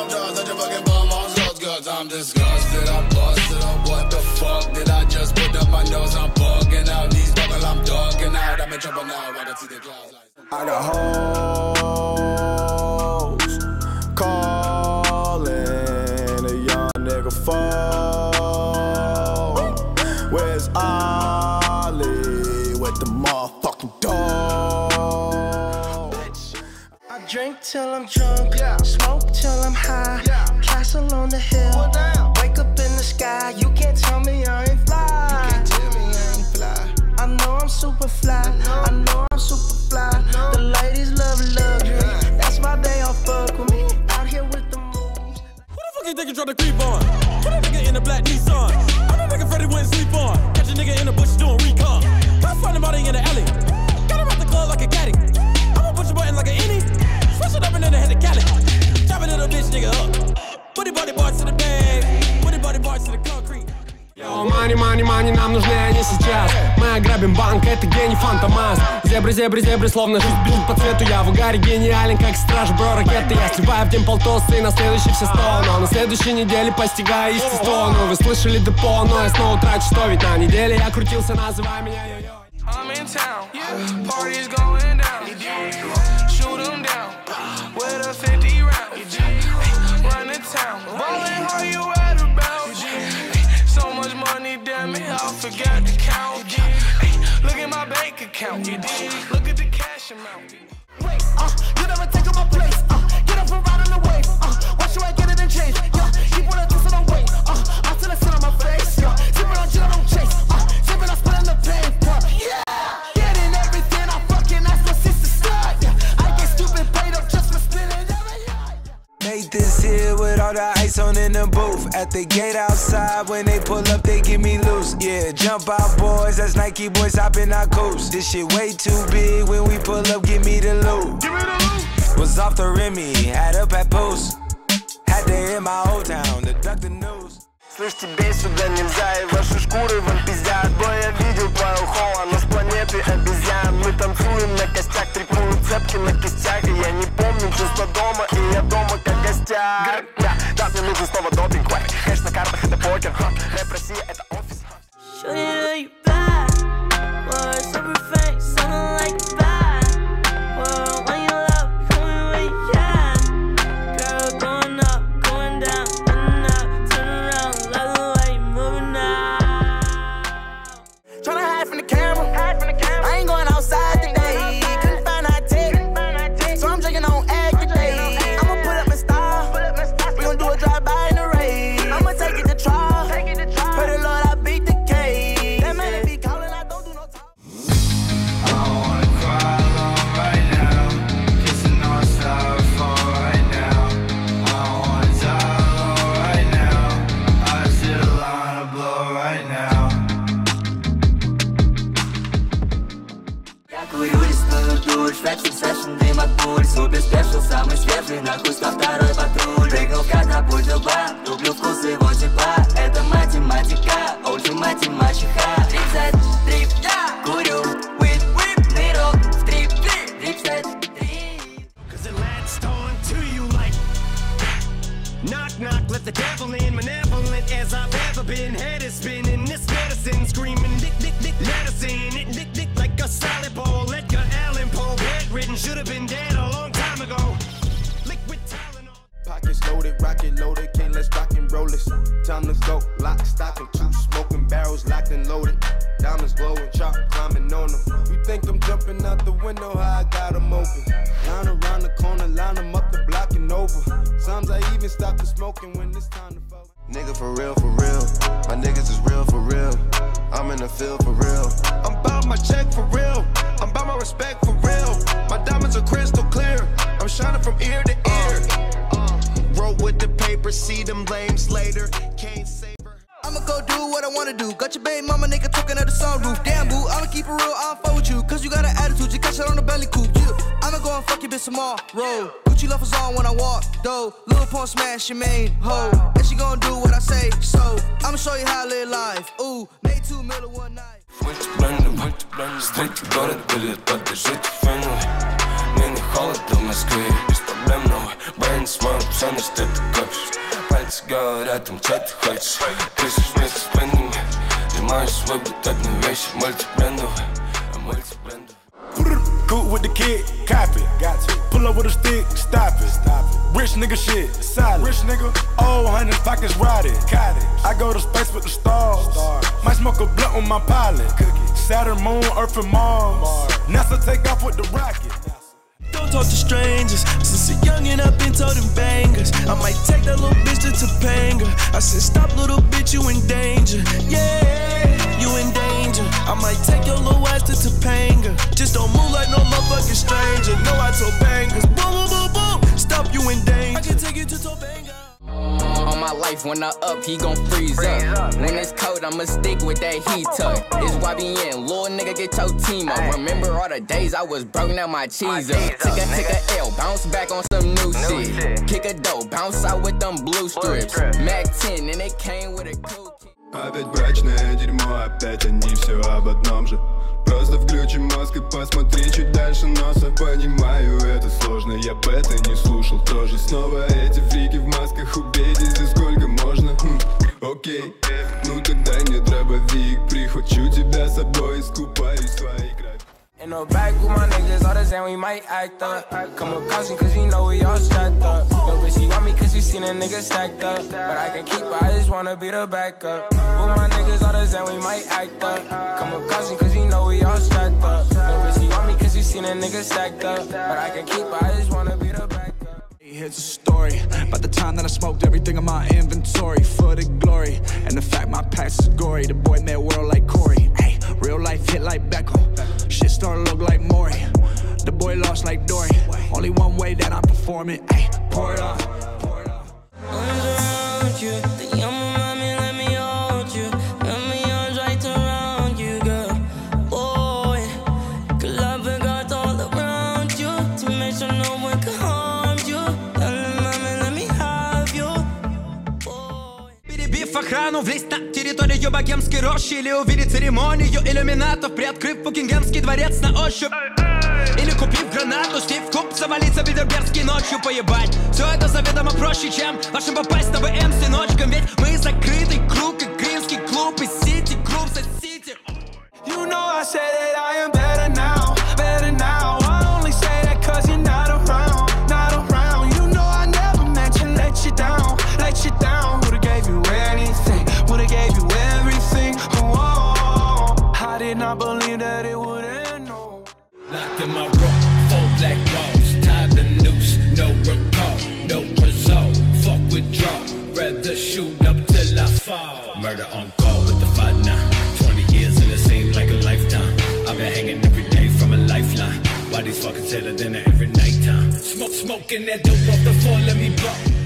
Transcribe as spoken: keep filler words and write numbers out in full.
bomb drops, such a fucking bomb on drugs, cause I'm disgusted, I busted up, what the fuck did I just put up my nose, I'm bugging out, these bugging, I'm dogging out, I'm in trouble now, I can see the clouds like... I got hoes calling a young nigga phone. Where's Ollie with the motherfucking dog? I drink till I'm drunk, yeah. Smoke till I'm high, yeah. Castle on the hill, well, wake up in the sky. You can't tell me I ain't fly. You can't tell me I ain't fly. I know I'm super fly. I know, I know I'm super. The ladies love luxury. That's why they all fuck with me. Out here with the moves. Who the fuck you think you trying to creep on? Who that nigga in the black Nissan? I'm that nigga Freddy went sleep on. Catch a nigga in the bush doing recon. I find him out in the alley. Got him out the club like a caddy. I'ma push a button like an innie. Switch it up and then I had a Cali. Drop a little bitch nigga up. Put your body parts to the bag. Put your body parts to the concrete. Yo, money, money, money, нам нужны они сейчас. Мы ограбим банк, это гений Фантомас. Зебры, зебры, зебры, словно жизнь блин по цвету. Я в угаре гениален, как страж, бро, ракеты. Я сливаю в день полтосы, и на следующий все сто. Но на следующей неделе постигаю естество. Ну вы слышали депо, но я снова трачу сто. Ведь на неделе я крутился, называй меня йо-йо. I'm in town, party's going down. Shoot them down, with a fifty round. Run the town, rolling how you at about. So much money, damn it, I forgot to count. Ay, look at my bank account. Look at the cash amount. Wait, uh, you never take up my place. Uh, get up and ride on the wave. Uh, why should I get it in change? Yeah, keep on a twist and I wait. Uh, I still sit on my face. Yeah, sip it on shit I don't chase. Uh, sip it on spit on the pain. Uh, yeah, getting everything I fucking asked my sister stud. Yeah, I get stupid paid up just for spinning every yard. Made this here with all the ice on in the booth. At the gate outside, when they pull up, they give me loose. Yeah, jump out, boys, that's Nike boys hopping our coast. This shit way too big, when we pull up, give me the loot. Give me the loot. Was off the Remy, had up at Post. Had to in my old town to duck the news. Слышьте, бей сюда нельзя, и ваши шкуры вам пиздят. Бой, я видел твою холла, но с планеты обезьян. Мы танцуем на костях, трепую цепки на кистях. И я не помню чувство дома, и я дома как гостяк. Да, мне нужен снова допинг, хэш на картах, это покер. Рэп Россия, это офис. She made ho, and she gon' do what I say, so I'ma show you how I live life. Ooh, made two million one night. Выйти в Бенли, выйти в Бенли, встретить город, билет, побежите в Фенли. Мне не холодно в Москве, без проблем новый Бенц, мой псанность, это я рядом, че ты хочешь? Пишешь вместе с пенами, снимаешь свой бутатный вечер, мультибрендовый, а мультибрендовый. Cool with the kid, cop it. Got to pull up with a stick, stop it. Stop it. Rich nigga shit, solid. Rich nigga, oh, honey, pockets rotted. Got it. I go to space with the stars. Stars. Might smoke a blunt with my pilot. Cookie. Saturn, Moon, Earth, and Mars. Mars. NASA take off with the rocket. Don't talk to strangers. Since a youngin', I've been told them bangers. I might take that little bitch to Topanga. I said, stop, little bitch, you in danger. Yeah, you in danger. I might take your little ass to Topanga. Just don't move like no motherfucking stranger. No, I Topangas. Boom, boom, boom, boom. Stop, you in danger. I can take you to Topanga. All my life, when I up, he gon' freeze, freeze up. up. When it's cold, I'ma stick with that heat tuck. It's Y B N, lil' nigga, get your team up. Aye. Remember all the days I was broke, now my cheese, my cheese up. Took a, took a L, bounce back on some new, new shit. shit. Kick a dough, bounce out with them blue strips. Blue strip. Mac ten, and it came with a cool kick. Опять брачное дерьмо, опять они все об одном же. Просто включи мозг и посмотри чуть дальше носа. Понимаю, это сложно, я бы это не слушал тоже. Снова эти фрики в масках, убейтесь, за сколько можно. Хм, окей, ну тогда не дробовик, прихвачу тебя с собой, скупаю свои графики. In the back with my niggas, all the same, we might act up. Come up constant, cause we know we all strapped up. No bitch, you want me cause you seen a nigga stacked up. But I can keep it, I just wanna be the backup. With my niggas, all the same, we might act up. Come up constant, cause we know we all strapped up. No bitch, you want me cause you seen a nigga stacked up. But I can keep it, I just wanna be the backup. Here's a story, about the time that I smoked everything in my inventory. For the glory, and the fact my past is gory. The boy met world like Corey, ay, real life hit like Beckham. Shit started look like Maury, the boy lost like Dory. Only one way that I perform it, ay, pour it on. Pour it on. What's wrong with you? The young mommy, let me hold you. Let me arms right around you, girl. Boy, cause I've been got all around you. To make sure no one can harm you. Перебив охрану, влезть на территорию богемской рощи. Или увидеть церемонию иллюминатов, приоткрыв Букингемский дворец на ощупь. Или купив гранату, Стив Куб, завалиться в Бидербергский ночью. Поебать, все это заведомо проще, чем вашим попасть на БМ с сыночком. Ведь мы закрытый круг, и гримский клуб, и сити-клуб за сити. You know I said that I am better now, better now. I only say that cause you're not around, not around. You know I never meant to let you down, let you down. I believe that it would end, no. Locked in my room, four black balls, tied the noose, no recall, no result. Fuck withdrawal, rather shoot up till I fall. Murder on call with the fight now. twenty years and it seemed like a lifetime. I've been hanging every day from a lifeline. Why these fuckers tell her dinner every nighttime? Smoke, smoking that dope off the floor, let me blow.